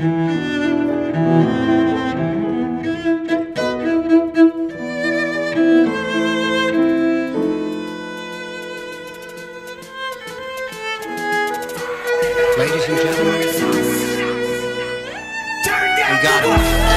Ladies and gentlemen, we got it.